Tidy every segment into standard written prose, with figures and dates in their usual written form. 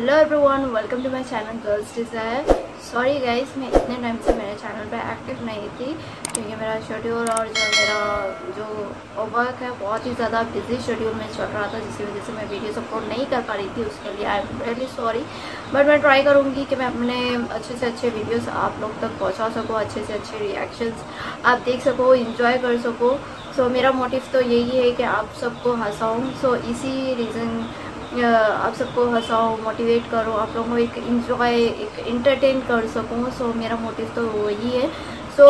Hello everyone, welcome to my channel Girls Desire. Sorry guys, मैं इतने time से मेरे चैनल पर एक्टिव नहीं थी क्योंकि मेरा शेड्यूल और जो मेरा जो वर्क है बहुत ही ज़्यादा बिजी शेड्यूल में चल रहा था, जिसकी वजह से मैं वीडियोस अपलोड नहीं कर पा रही थी। उसके लिए I am really sorry, but मैं ट्राई करूँगी कि मैं अपने अच्छे से अच्छे वीडियोज़ आप लोग तक पहुँचा सकूँ, अच्छे से अच्छे रिएक्शंस आप देख सको, इन्जॉय कर सको। सो मेरा मोटिव तो यही है कि आप सबको हंसाऊँ। सो इसी रीज़न आप सबको हंसाओ, मोटिवेट करो, आप लोगों को एक इंजॉय, एक इंटरटेन कर सकूँ। सो मेरा मोटिव तो वही है। सो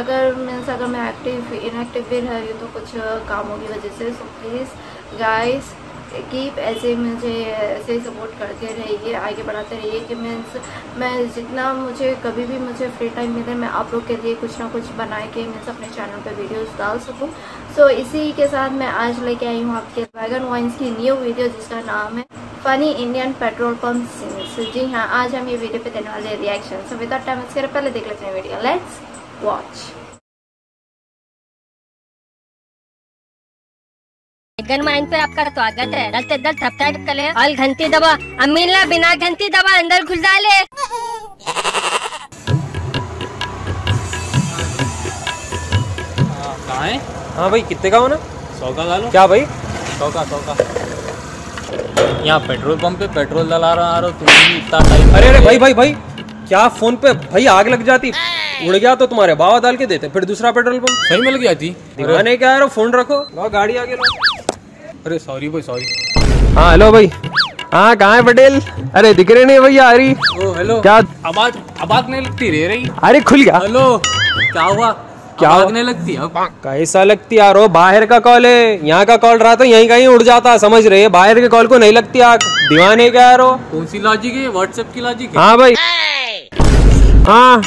अगर मीन्स अगर मैं एक्टिव इनएक्टिव भी रह रही हूँ तो कुछ कामों की वजह से। सो प्लीज़ गाइस, कीप ऐसे मुझे ऐसे सपोर्ट करते रहिए, आगे बढ़ाते रहिए कि मीन्स मैं जितना मुझे कभी भी मुझे फ्री टाइम मिले मैं आप लोग के लिए कुछ ना कुछ बना के मीन्स अपने चैनल पे वीडियोस डाल सकूँ। सो इसी के साथ मैं आज लेके आई हूँ आपके वैगन वाइन्स की न्यू वीडियो, जिसका नाम है funny Indian petrol pump scenes. जी हाँ, आज हम ये वीडियो पे देने वाले reaction. So without time waste करे पहले देख लेते हैं video, let's watch. Wagon wine पे आपका स्वागत है। रखते दल सब्सक्राइब कर ले और घंटी दबा। अमीला बिना घंटी दबा अंदर घुस डाले। कहाँ है? हाँ भाई, कितने का हो ना? 100 का डालो। क्या भाई? 100 का। यहाँ पेट्रोल पंप पे पेट्रोल डाला रहा हूँ, तुम भी इतना टाइम। अरे अरे भाई भाई भाई, क्या फोन पे भाई आग लग जाती, उड़ गया तो तुम्हारे बावा डाल के देते, फिर दूसरा पेट्रोल पंप सही मिल गया थी। दिखाने क्या यार, फोन रखो, गाड़ी आगे लो। अरे सॉरी भाई, सॉरी। हाँ हेलो भाई, हाँ कहाँ है पटेल? अरे दिख रहे नहीं भैया। अरे हेलो, क्या आवाज नहीं लगती रे रही? अरे खुल गया। हेलो, क्या हुआ? क्या आवाज नहीं लगती? कैसा लगती यार, वो बाहर का कॉल है, यहाँ का कॉल रहा तो यहीं कहीं उड़ जाता, समझ रहे? बाहर के कॉल को नहीं लगती आग। दीवाने क्या यार, कौन सी लॉजिक है? व्हाट्सएप की लॉजिक है। हाँ भाई, हाँ।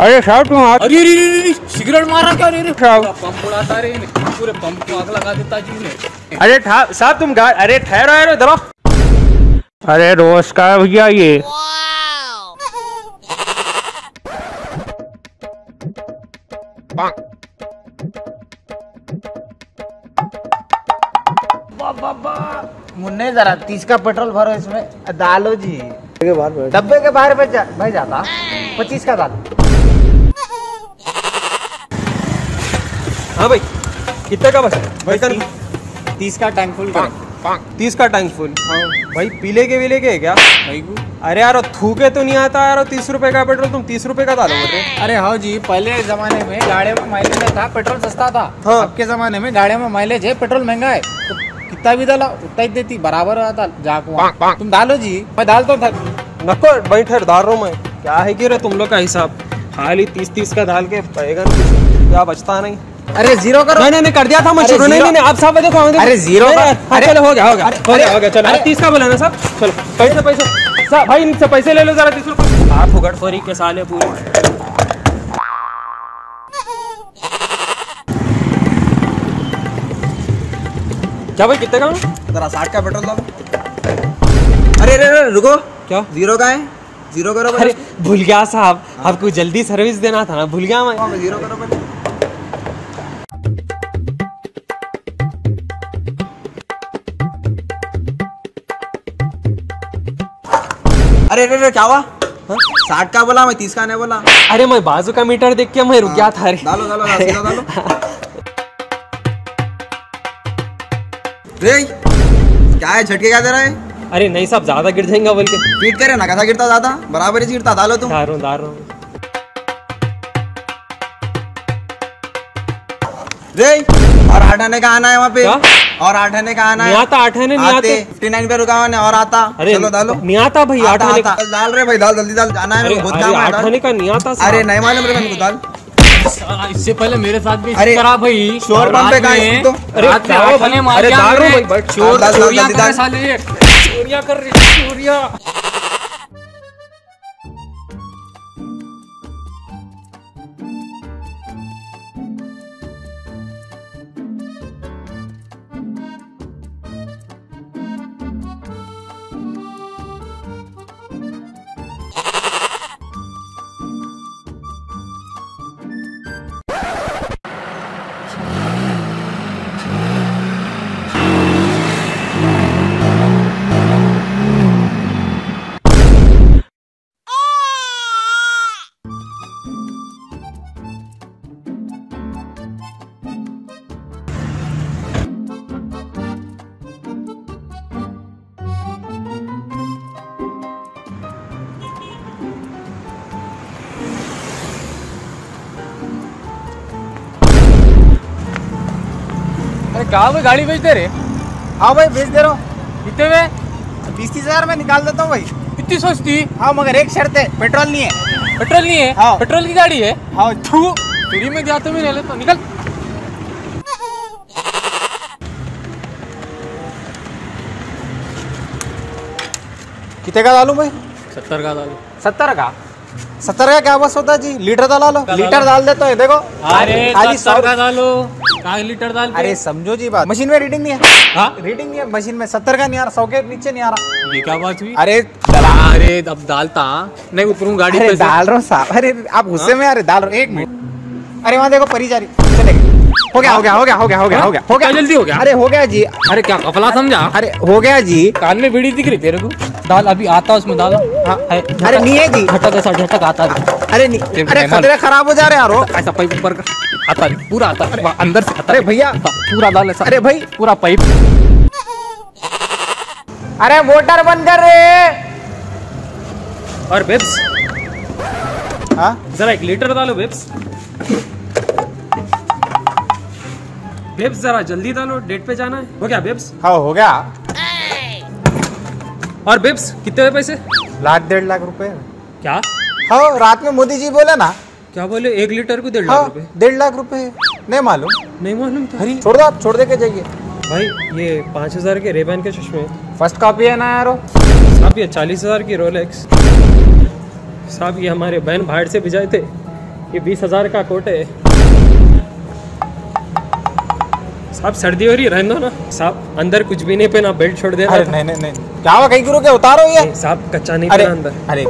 अरे साहब तुम, अरे सिगरेट मारा क्या रे? पंप उड़ाता रे, पूरे पंप को आग लगा देता जी ने। अरे साहब तुम, अरे ठहरो यार, दबा। अरे नमस्कार भैया, ये मुन्ने जरा 30 का पेट्रोल भरो इसमें डालो जी। डब्बे के बाहर भाई जाता, 25 का डालो। हाँ भाई, कितने का? बस 30 का टैंक फुल। 30 का टैंक फुल। हाँ भाई, पीले के विले के है क्या? अरे यार थूके तो नहीं आता यार, 30 रुपए का पेट्रोल तुम 30 रुपए का डालो। अरे हाँ जी, पहले जमाने में गाड़ी में माइलेज था, पेट्रोल सस्ता था। हाँ। अब के जमाने में गाड़ी में माइलेज है, पेट्रोल महंगा है, तो कितना भी डाला उतना ही देती, बराबर आता। जाको तुम डालो जी, मैं डालता था। नको भाई, ठहर डाल रहा हूँ मैं। क्या है कि तुम लोग का हिसाब, खाली 30 का डाल के पैगा क्या बचता नहीं। अरे जीरो करो। मैंने कर दिया था, मैं शुरू नहीं आप साहब देखो। अरे जीरो, अरे चलो हो गया चलो। 30 का बोला ना साहब, चलो पैसे भाई इनसे पैसे ले लो जरा। 30 रुपये आप फुगड़ फोरी के साले पूरे। क्या भाई, कितने का? जरा 60 का पेट्रोल डालो। अरे अरे रुको, क्या जीरो का है? जीरो करो। अरे भूल गया साहब, आपको जल्दी सर्विस देना था ना, भूल गया मैं। जीरो करो। अरे अरे क्या हुआ? 60 का बोला मैं, 30 का नहीं बोला। अरे मैं बाजू का मीटर देख के मैं रुक गया था। डालो। क्या है, झटके क्या दे रहा है? अरे नहीं साहब, ज्यादा गिर जाएगा बोल के पीट करे ना। कैसा गिरता? ज्यादा बराबर ही गिरता। डालो तुम। डालो रे। और हटाने का आना है वहाँ पे। और आठाने का आना है। नहीं आता 59 पे रुका मैंने और आता। चलो डालो। नहीं आता भाई, आठाने का डाल रहे भाई, डाल जल्दी डाल, जाना है मेरे को। बहुत काम है, आठाने का नहीं आता। अरे नहीं मालूम रे मैंने को, डाल। इससे पहले मेरे साथ भी इस तरह भाई शोर पंप पे गए तो रात में आठाने मार दिया। अरे डाल भाई, शोर चोरियां कर साले, चोरियां कर रहे, चोरियां। कहा भाई गाड़ी बेच दे रहे? हाँ भाई बेच दे रहा हूँ। कितने में? 20-30 हज़ार में निकाल देता हूँ भाई। इतनी सस्ती? हाँ मगर एक शर्त है, पेट्रोल नहीं है। पेट्रोल नहीं है? हाँ। पेट्रोल की गाड़ी है। हाँ तू फ्री में जाते हुए ले लेता हूँ, निकल। कितने का डालू भाई? 70 का डालू। 70 का क्या बस होता जी, लीटर डाला लो, लीटर डाल देते हैं देखो। अरे 70 का डालो, काहे लीटर डाल? अरे समझो जी बात, मशीन में रीडिंग नहीं है। हाँ रीडिंग नहीं है मशीन में, 70 का नहीं आ रहा, 100 के नीचे नहीं आ रहा। ये क्या बात हुई? अरे अरे अब डालता नहीं, उतरू गाड़ी पे डाल रहा हूँ साहब। अरे आप गुस्से में आ रहे, डाल रहा हूँ। 1 मिनट, अरे वहाँ देखो परी जा रही, चले गई। हो गया जल्दी हो गया। अरे हो गया जी। अरे क्या कफला समझा? अरे हो गया जी। कान में बीड़ी दिख रही तेरे को? दाल अभी आता उसमें दाल। अरे नहीं है जी, झटक आता। अरे नहीं, अरे खतरे खराब हो जा रहे यार। ऐसा पाइप ऊपर आता पूरा आता अंदर से। अरे भैया पूरा दाल ऐसा। अरे भाई पूरा पाइप। अरे मोटर बंद कर रहे। और बेब्स जरा 1 लीटर डालो बेब्स। बेब्स जरा जल्दी डालो, डेट पे जाना है। हो गया बेब्स? हाँ हो गया। और बेब्स कितने हुए पैसे? 1-1.5 लाख रुपए। क्या? हाँ रात में मोदी जी बोले ना। क्या बोले? 1 लीटर को 1.5 लाख रुपए। 1.5 लाख रुपए नहीं मालूम? नहीं मालूम था। अरे छोड़ दो आप, छोड़ दे के जाइए भाई। ये 5000 के रेबैन के चश्मे फर्स्ट कॉपी है ना यारो? साहब ये 40 हज़ार की रोलेक्स। साहब ये हमारे बहन भाड़ से भिजाए थे। ये 20 हज़ार का कोट है। साहब सर्दी हो रही है, रहने दो ना। साहब अंदर कुछ भी नहीं पहना, बेल्ट छोड़ दे। अरे नहीं नहीं नहीं, क्या हुआ? कहीं गिरो क्या? उतारो ये। साहब कच्चा नहीं पहना अंदर। अरे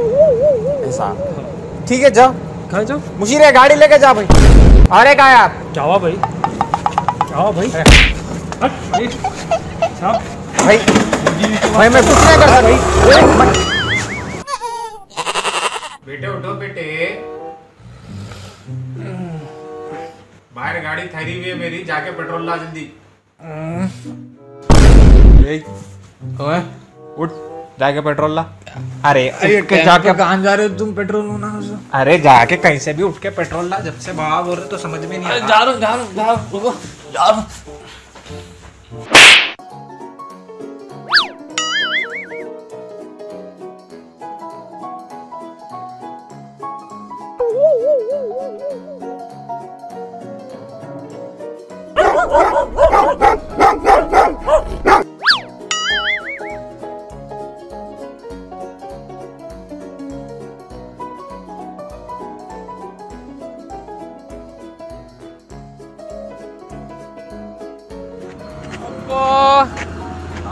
साहब ठीक है जाओ। कहाँ जाओ? मुशीरे गाड़ी लेके जा भाई। अरे कहाँ आप? क्या हुआ भाई? क्या हुआ भाई? साहब भाई भाई मैं कुछ नहीं कर रहा भाई। बेटे उठो बेटे, बाहर गाड़ी ठहरी हुई है मेरी, जाके पेट्रोल ला जल्दी। उठ जाके पेट्रोल ला। अरे जाके कहाँ जा रहे हो तुम? पेट्रोल होना। अरे जाके कहीं से भी उठ के पेट्रोल ला, जब से बाबा बोल रहे तो समझ में नहीं। जा रहा जा जा।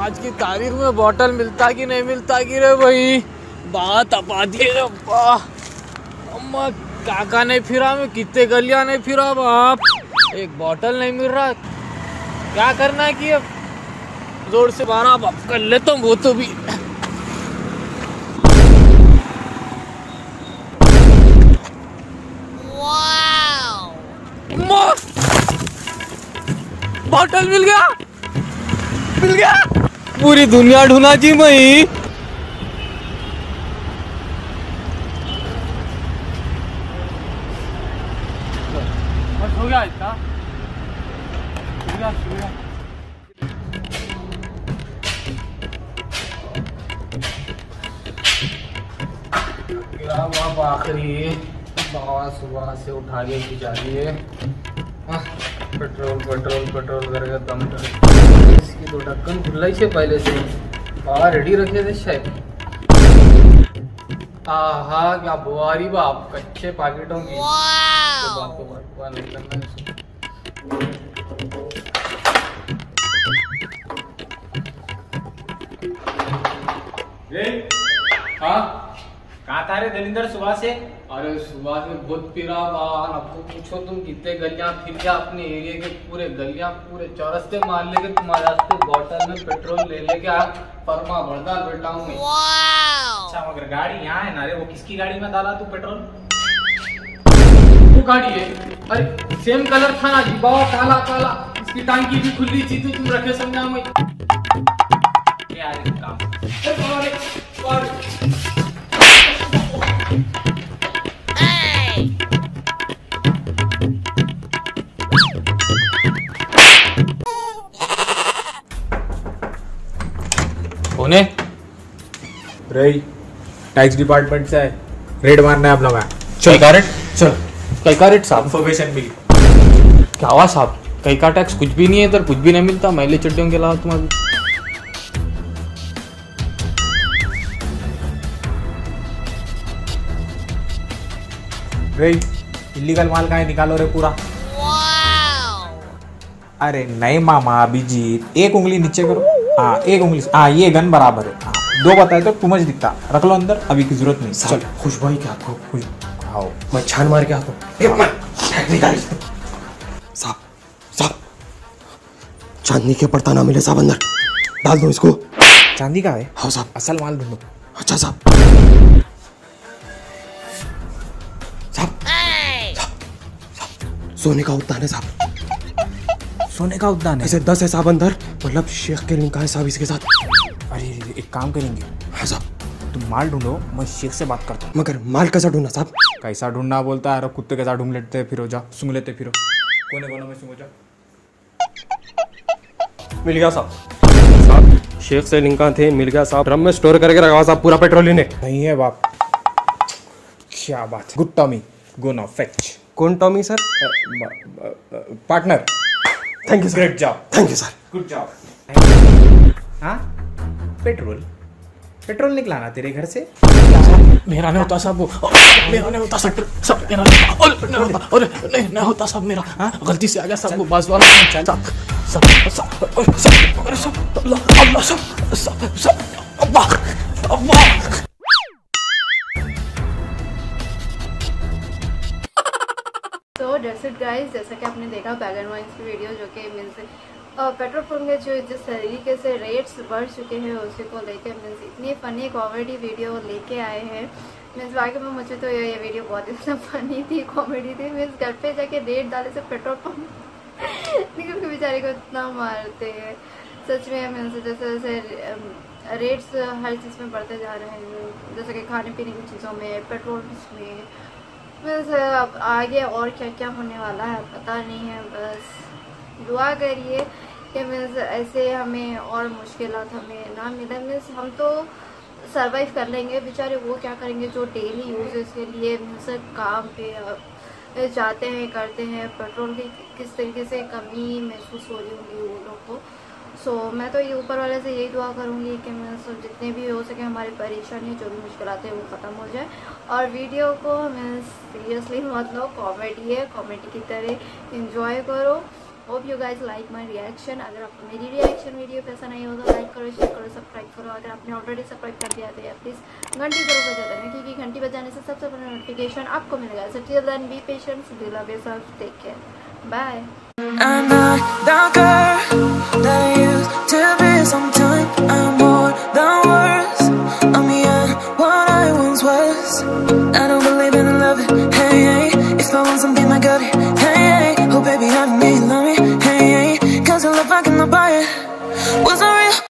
आज की तारीख में बॉटल मिलता कि नहीं मिलता कि रे भाई, बात अपा दिए रब्बा। अम्मा काका नहीं फिरा मैं, कितने गलियां नहीं फिरा बाप, एक बॉटल नहीं मिल रहा। क्या करना है कि अब जोर से मारा बाप, कर लेता हूँ वो तो भी। बॉटल मिल गया, मिल गया। पूरी दुनिया ढूंढा जी मई। हो गया इतना। आखिरी बाबा सुबह से उठा के जा रही है। पेट्रोल पेट्रोल पेट्रोल करके दम कर। इसकी तो ढक्कन खुला ही से पहले से, बाबा रेडी रखे थे शायद। आहा क्या बुआरी बाप, कच्चे पैकेटों की तो बाप को भरपूर नहीं करना है। कहाँ था रे दलिंदर सुबह से? अरे सुबह से बहुत पीरा बाहर, आपको पूछो तुम कितने गलियां फिर गया अपने एरिया के, पूरे गलियां पूरे चौरस्ते मार लेके तुम्हारे रास्ते बॉटल में पेट्रोल ले लेके आ फरमा बर्दार बैठा हूँ। अच्छा मगर गाड़ी यहाँ है ना रे, वो किसकी गाड़ी में डाला तू पेट्रोल? वो गाड़ी है, अरे सेम कलर था ना जी बाबा, काला काला, इसकी टांकी भी खुली थी तो तुम रखे समझा मैं। रही टैक्स डिपार्टमेंट से रेड मारना है आप लोग। चल कैरेट, चल कैरेट साहब इन्फॉर्मेशन मिली। क्या हुआ साहब? कई का टैक्स कुछ भी नहीं है इधर, कुछ भी नहीं मिलता मैले चड्डियों के अलावा तुम्हारी। इलीगल माल का निकालो रे पूरा। अरे नहीं मामा अभिजीत, एक उंगली नीचे करो, हाँ एक उंगली, हाँ ये गन बराबर है, दो बताए तो टू मच दिखता, रख लो अंदर, अभी की जरूरत नहीं। चल खुश भाई क्या आपको खुश खाओ, मैं छान मार के आता हूँ। चांदी के पड़ता ना मिले साहब, अंदर डाल दो इसको। चांदी का है? हाँ साहब, असल माल ढूंढो। अच्छा साहब सोने का उद्दान है साहब, सोने का उद्दान है। ऐसे 10 है साहब अंदर, मतलब शेख के लिंक है साहब इसके साथ। अरे एक काम करेंगे। हाँ साहब तुम माल ढूंढो, मैं शेख से बात करता हूँ। मगर माल कैसा ढूंढना साहब? कैसा ढूंढना बोलता है? अरे कुत्ते के साथ ढूंढ लेते फिर हो जा, सूंघ लेते फिर कोने कोने में सूंघ जा। मिल गया साहब, शेख से लिंक थे, मिल गया साहब, ड्रम में स्टोर करके रखा साहब, पूरा पेट्रोल इन्हें नहीं है बाप। क्या बात है, good Tommy go now fetch. कौन Tommy sir? Partner. Thank you sir, great job. Thank you sir, good job. हाँ पेट्रोल, पेट्रोल निकला ना तेरे घर से? मेरा नहीं होता साहब, मेरा नहीं होता सब, मेरा नहीं होता साहब, मेरा गलती से आ गया साहब, वो बाजू वाला सब। गाइस जैसा कि आपने देखा बैगन वाइन्स की वीडियो, जो कि मीन्स पेट्रोल पंप के जो जिस तरीके से रेट्स बढ़ चुके हैं उसी को लेके मीन्स इतनी फ़नी कॉमेडी वीडियो लेके आए हैं। मीन्स वाकई में मुझे तो ये वीडियो बहुत ज़्यादा फनी थी, कॉमेडी थी। मीन्स घर पे जाके रेट डाले से पेट्रोल पंप निकल के बेचारे को इतना मारते हैं सच में। मीन्स जैसे जैसे रेट्स हर चीज़ में बढ़ते जा रहे हैं, जैसे कि खाने पीने की चीज़ों में, पेट्रोल में, बस अब आगे और क्या क्या होने वाला है पता नहीं है। बस दुआ करिए कि मीन्स ऐसे हमें और मुश्किलात हमें ना मिले। मीन्स हम तो सरवाइव कर लेंगे, बेचारे वो क्या करेंगे जो डेली यूज़ के लिए मीन्स काम पे जाते हैं, करते हैं। पेट्रोल की किस तरीके से कमी महसूस हो रही होगी वो लोग को। सो मैं तो ये ऊपर वाले से यही दुआ करूँगी कि मीन्स जितने भी हो सके हमारी परेशानी जो भी मुश्किल आते हैं वो ख़त्म हो जाए। और वीडियो को मीन्स सीरियसली मत लो, कॉमेडी है, कॉमेडी की तरह एंजॉय करो। Hope you guys like my reaction. अगर आपको मेरी रिएक्शन वीडियो पसंद आई हो तो लाइक करो, शेयर करो, सब्सक्राइब करो। अगर आपने ऑलरेडी सब्सक्राइब कर दिया तो प्लीज़ घंटी जरूर बजा देना, क्योंकि घंटी बजाने से सबसे पहले नोटिफिकेशन आपको मिलेगा। So till then be patient, be love yourself, take care, bye. I'm not the girl that used to be something.